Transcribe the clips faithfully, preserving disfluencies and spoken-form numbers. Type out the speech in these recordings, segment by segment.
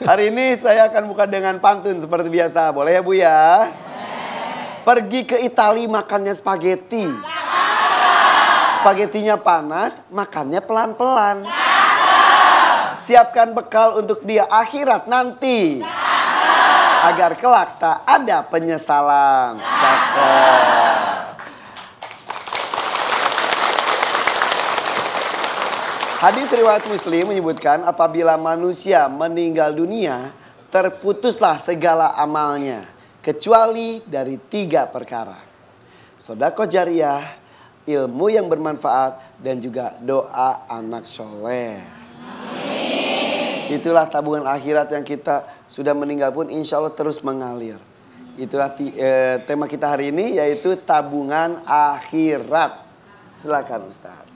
Hari ini saya akan buka dengan pantun seperti biasa. Boleh ya Bu ya? Boleh. Pergi ke Itali makannya spaghetti. Spagetinya panas, makannya pelan-pelan. Siapkan bekal untuk dia akhirat nanti. Cakep. Agar kelak tak ada penyesalan. Cakep. Hadis riwayat Muslim menyebutkan apabila manusia meninggal dunia, terputuslah segala amalnya, kecuali dari tiga perkara. Sedekah jariah, ilmu yang bermanfaat, dan juga doa anak soleh. Itulah tabungan akhirat yang kita sudah meninggal pun insya Allah terus mengalir. Itulah eh, tema kita hari ini, yaitu tabungan akhirat. Silakan Ustaz.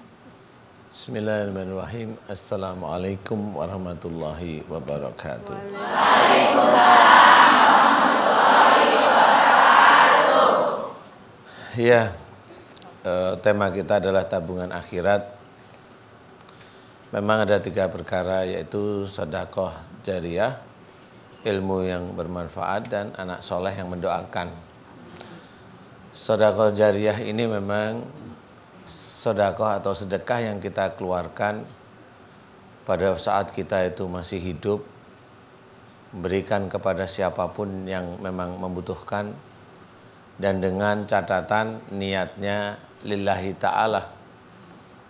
Bismillahirrahmanirrahim. Assalamualaikum warahmatullahi wabarakatuh. Waalaikumsalam warahmatullahi wabarakatuh. Ya, eh, tema kita adalah tabungan akhirat. Memang ada tiga perkara, yaitu sedekah jariah, ilmu yang bermanfaat, dan anak soleh yang mendoakan. Sedekah jariah ini memang sedekah atau sedekah yang kita keluarkan pada saat kita itu masih hidup, berikan kepada siapapun yang memang membutuhkan, dan dengan catatan niatnya lillahi ta'ala.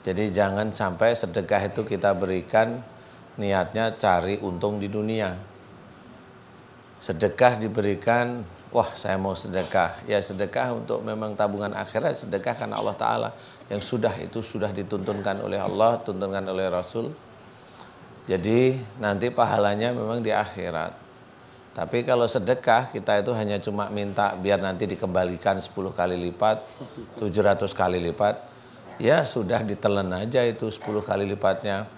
Jadi jangan sampai sedekah itu kita berikan niatnya cari untung di dunia. Sedekah diberikan, wah saya mau sedekah. Ya sedekah untuk memang tabungan akhirat, sedekah karena Allah Ta'ala. Yang sudah itu sudah dituntunkan oleh Allah, tuntunkan oleh Rasul. Jadi nanti pahalanya memang di akhirat. Tapi kalau sedekah kita itu hanya cuma minta biar nanti dikembalikan sepuluh kali lipat, tujuh ratus kali lipat. Ya sudah ditelan aja itu sepuluh kali lipatnya.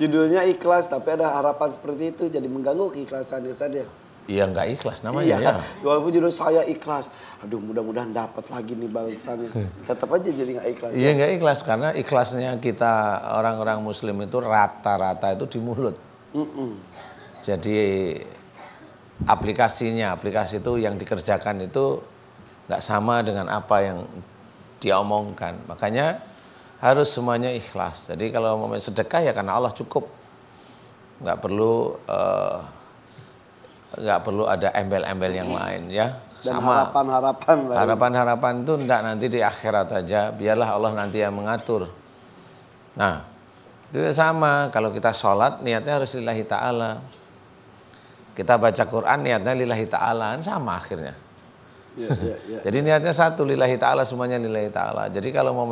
Judulnya ikhlas tapi ada harapan seperti itu, jadi mengganggu keikhlasannya saja. Iya nggak ikhlas namanya. Iya. Ya. Walaupun judul saya ikhlas, aduh mudah-mudahan dapat lagi nih balasannya. Tetap aja jadi nggak ikhlas. Iya nggak ikhlas karena ikhlasnya kita orang-orang Muslim itu rata-rata itu di mulut. Mm-mm. Jadi aplikasinya, aplikasi itu yang dikerjakan itu nggak sama dengan apa yang dia omongkan, makanya harus semuanya ikhlas. Jadi kalau mau sedekah ya karena Allah cukup, nggak perlu uh, nggak perlu ada embel-embel yang lain ya. Dan sama harapan-harapan harapan-harapan itu enggak, nanti di akhirat aja, biarlah Allah nanti yang mengatur. Nah itu sama kalau kita sholat niatnya harus lillahi ta'ala, kita baca Quran niatnya lillahi ta'ala, sama akhirnya. Ya, ya, ya. Jadi niatnya satu, lillahi ta'ala, semuanya lillahi ta'ala. Jadi kalau mau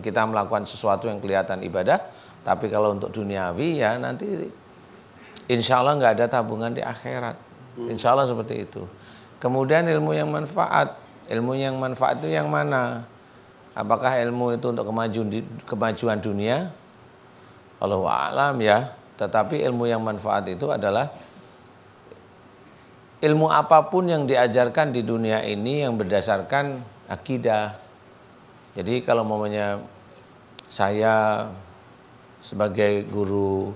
kita melakukan sesuatu yang kelihatan ibadah, tapi kalau untuk duniawi ya nanti insya Allah nggak ada tabungan di akhirat. Insya Allah seperti itu. Kemudian ilmu yang manfaat. Ilmu yang manfaat itu yang mana? Apakah ilmu itu untuk kemajuan, kemajuan dunia? Allahu a'lam ya. Tetapi ilmu yang manfaat itu adalah ilmu apapun yang diajarkan di dunia ini yang berdasarkan akidah. Jadi kalau momennya saya sebagai guru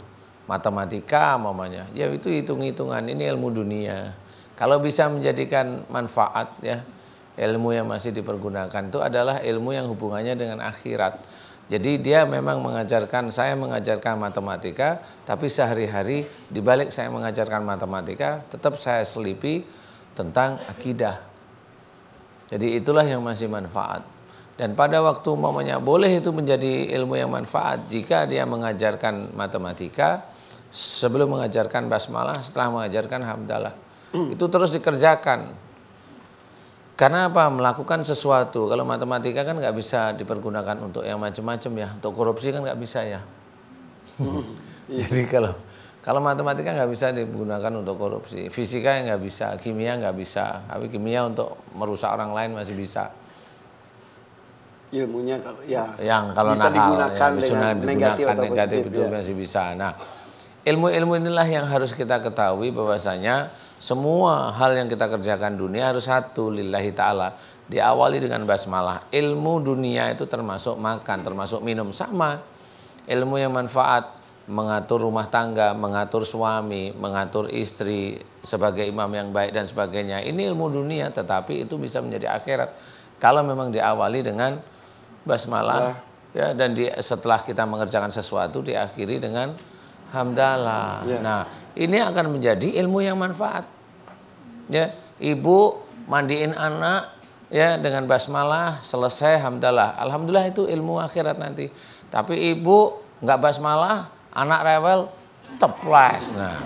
matematika momennya, ya itu hitung-hitungan, ini ilmu dunia. Kalau bisa menjadikan manfaat ya, ilmu yang masih dipergunakan itu adalah ilmu yang hubungannya dengan akhirat. Jadi dia memang mengajarkan, saya mengajarkan matematika, tapi sehari-hari dibalik saya mengajarkan matematika, tetap saya selipi tentang akidah. Jadi itulah yang masih manfaat. Dan pada waktu momennya boleh itu menjadi ilmu yang manfaat jika dia mengajarkan matematika, sebelum mengajarkan basmalah, setelah mengajarkan hamdalah. Itu terus dikerjakan. Karena apa? Melakukan sesuatu. Kalau matematika kan nggak bisa dipergunakan untuk yang macam-macam ya. Untuk korupsi kan nggak bisa ya. Jadi kalau kalau matematika nggak bisa digunakan untuk korupsi. Fisika yang nggak bisa, kimia nggak bisa. Tapi kimia untuk merusak orang lain masih bisa. Ilmunya ya. Yang kalau bisa nakal, digunakan, yang bisa digunakan negatif, negatif itu ya. Masih bisa. Nah, ilmu-ilmu inilah yang harus kita ketahui bahwasanya semua hal yang kita kerjakan dunia harus satu, lillahi ta'ala. Diawali dengan basmalah. Ilmu dunia itu termasuk makan, termasuk minum. Sama ilmu yang manfaat. mengatur rumah tangga, mengatur suami, mengatur istri sebagai imam yang baik dan sebagainya. Ini ilmu dunia, tetapi itu bisa menjadi akhirat kalau memang diawali dengan basmalah ya, dan di, setelah kita mengerjakan sesuatu diakhiri dengan hamdalah. Ya. Nah, ini akan menjadi ilmu yang manfaat. Ya, ibu mandiin anak ya dengan basmalah, selesai hamdalah. Alhamdulillah itu ilmu akhirat nanti. Tapi ibu nggak basmalah, anak rewel, teplas. Nah,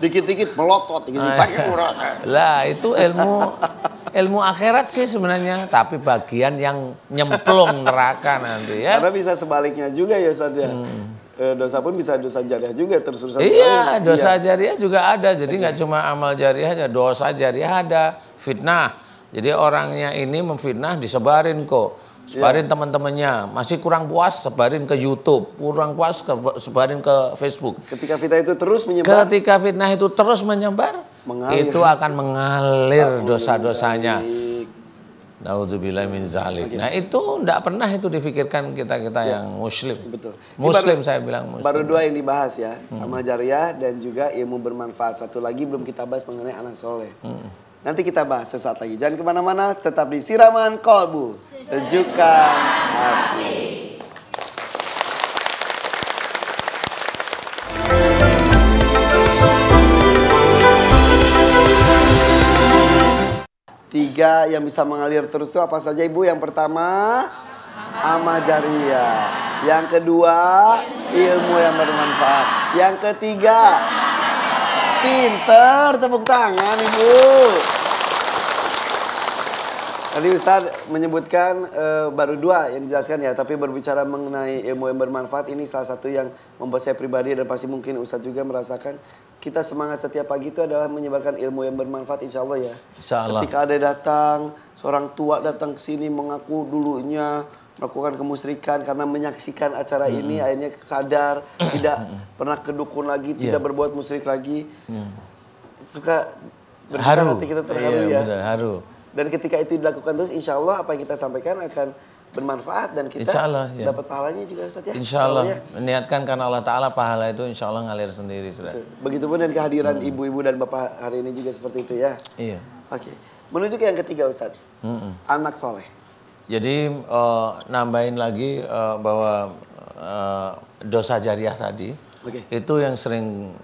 dikit-dikit melotot, dikit-dikit pakai kurang. Lah itu ilmu ilmu akhirat sih sebenarnya, tapi bagian yang nyemplung neraka nanti ya. Karena bisa sebaliknya juga ya Ustaz ya. Hmm. E, dosa pun bisa dosa jariah juga terus-terusan. Iya, dosa jariah juga ada. Jadi nggak cuma amal jariah aja, dosa jariah ada, fitnah. Jadi orangnya ini memfitnah disebarin kok. Sebarin yeah. teman-temannya, masih kurang puas sebarin ke YouTube, kurang puas ke, sebarin ke Facebook. Ketika fitnah itu terus menyebar. Ketika fitnah itu terus menyebar, mengalir. Itu akan mengalir oh, dosa-dosanya. Nauzubillah min zalik. Okay. Nah itu tidak pernah itu difikirkan kita-kita yeah. yang muslim. Betul. Muslim baru, saya bilang muslim. Baru dua yang dibahas ya, hmm. amal jariah dan juga ilmu bermanfaat. Satu lagi belum kita bahas mengenai anak soleh. Hmm. Nanti kita bahas sesaat lagi. Jangan kemana-mana, tetap di Siraman Qolbu. Sejukkan hati. Tiga yang bisa mengalir terus itu apa saja Ibu? Yang pertama, amal jariah. Yang kedua, ilmu yang bermanfaat. Yang ketiga, pinter, tepuk tangan Ibu. Tadi Ustadz menyebutkan e, baru dua yang dijelaskan ya, tapi berbicara mengenai ilmu yang bermanfaat ini salah satu yang membuat saya pribadi dan pasti mungkin Ustadz juga merasakan kita semangat setiap pagi itu adalah menyebarkan ilmu yang bermanfaat insya Allah ya. Insya Allah. Ketika ada datang, seorang tua datang ke sini mengaku dulunya melakukan kemusyrikan karena menyaksikan acara hmm. ini akhirnya sadar tidak pernah kedukun lagi, yeah. tidak berbuat musyrik lagi. Yeah. Suka berharu. Hati kita terharu yeah, ya. Benar, haru. Dan ketika itu dilakukan terus insya Allah apa yang kita sampaikan akan bermanfaat dan kita Allah, ya. dapat pahalanya juga Ustaz ya. Insya Allah, niatkan karena Allah Ta'ala pahala itu insya Allah ngalir sendiri. Sudah. Begitupun dan kehadiran ibu-ibu hmm. dan bapak hari ini juga seperti itu ya. Iya. Oke, menuju ke yang ketiga Ustaz, hmm. anak soleh. Jadi uh, nambahin lagi uh, bahwa uh, dosa jariah tadi okay. itu yang sering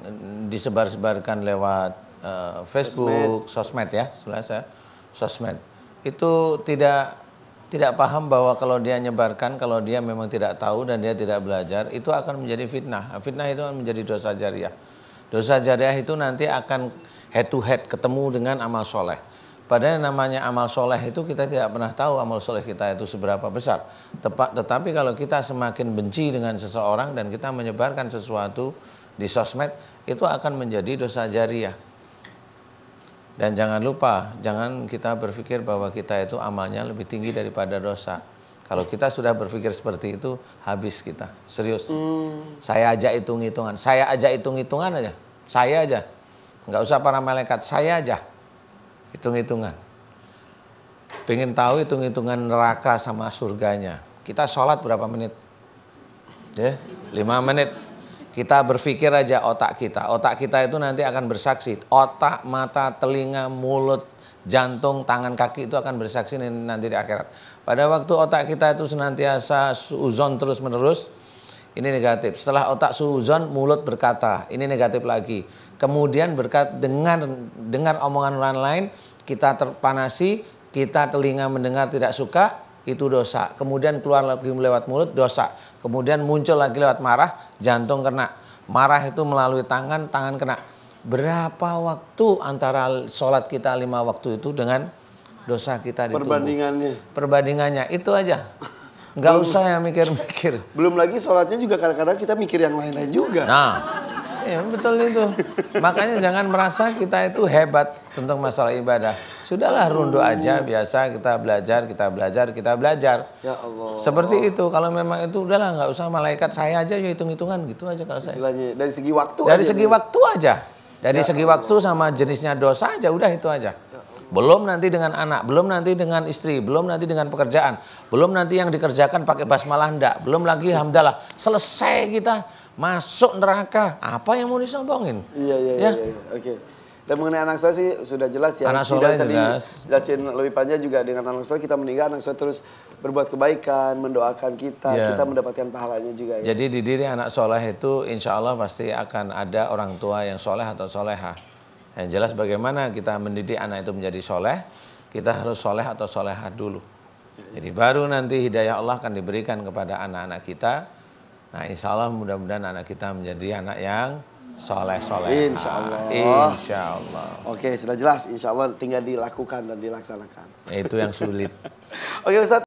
disebar-sebarkan lewat uh, Facebook, sosmed, sosmed ya, sebenarnya sosmed itu tidak tidak paham bahwa kalau dia nyebarkan, kalau dia memang tidak tahu dan dia tidak belajar, itu akan menjadi fitnah. Fitnah itu akan menjadi dosa jariah. Dosa jariah itu nanti akan head to head ketemu dengan amal soleh. Padahal namanya amal soleh itu kita tidak pernah tahu amal soleh kita itu seberapa besar. Tepat, tetapi kalau kita semakin benci dengan seseorang dan kita menyebarkan sesuatu di sosmed, itu akan menjadi dosa jariah. Dan jangan lupa, jangan kita berpikir bahwa kita itu amalnya lebih tinggi daripada dosa. Kalau kita sudah berpikir seperti itu, habis kita. Serius. Hmm. Saya aja hitung-hitungan. Saya aja hitung-hitungan aja. Saya aja. Nggak usah para malaikat. Saya aja. Hitung-hitungan. Pengen tahu hitung-hitungan neraka sama surganya. Kita sholat berapa menit? Ya, lima menit. Kita berpikir aja otak kita. Otak kita itu nanti akan bersaksi. Otak, mata, telinga, mulut, jantung, tangan, kaki itu akan bersaksi nanti di akhirat. Pada waktu otak kita itu senantiasa suuzon terus-menerus, ini negatif. Setelah otak suuzon, mulut berkata, ini negatif lagi. Kemudian berkat dengan dengar omongan orang lain, kita terpanasi, kita telinga mendengar tidak suka, itu dosa. Kemudian keluar lagi lewat mulut, dosa. Kemudian muncul lagi lewat marah, jantung kena. Marah itu melalui tangan, tangan kena. Berapa waktu antara sholat kita lima waktu itu dengan dosa kita di tubuh? Perbandingannya. Perbandingannya, itu aja. Nggak usah yang mikir-mikir. Belum lagi sholatnya juga kadang-kadang kita mikir yang lain-lain juga. Nah, ya betul itu. Makanya jangan merasa kita itu hebat tentang masalah ibadah. Sudahlah rundu aja, biasa kita belajar, kita belajar, kita belajar. Ya Allah. Seperti itu. Kalau memang itu udahlah, nggak usah malaikat, saya aja ya hitung-hitungan gitu aja kalau saya. Istilahnya dari segi waktu. Dari aja segi nih. waktu aja. Dari ya segi Allah. waktu sama jenisnya dosa aja, udah itu aja. belum nanti dengan anak, belum nanti dengan istri, belum nanti dengan pekerjaan, belum nanti yang dikerjakan pakai basmalah ndak, belum lagi hamdalah. Selesai kita masuk neraka. Apa yang mau disombongin? Iya iya ya? iya. iya. Oke. Okay. Dan mengenai anak soleh sih sudah jelas ya. Anak soleh jelas. Jelasin lebih panjang juga dengan anak soleh kita meninggal, anak soleh terus berbuat kebaikan, mendoakan kita, yeah. kita mendapatkan pahalanya juga. Ya? Jadi di diri anak soleh itu insya Allah pasti akan ada orang tua yang soleh atau soleha. Yang jelas bagaimana kita mendidik anak itu menjadi soleh, kita harus soleh atau soleha dulu. Jadi baru nanti hidayah Allah akan diberikan kepada anak-anak kita. Nah insya Allah mudah-mudahan anak kita menjadi anak yang soleh soleh. Insya Allah. Insya Allah. Oke, sudah jelas. Insya Allah tinggal dilakukan dan dilaksanakan. Itu yang sulit. Oke Ustaz.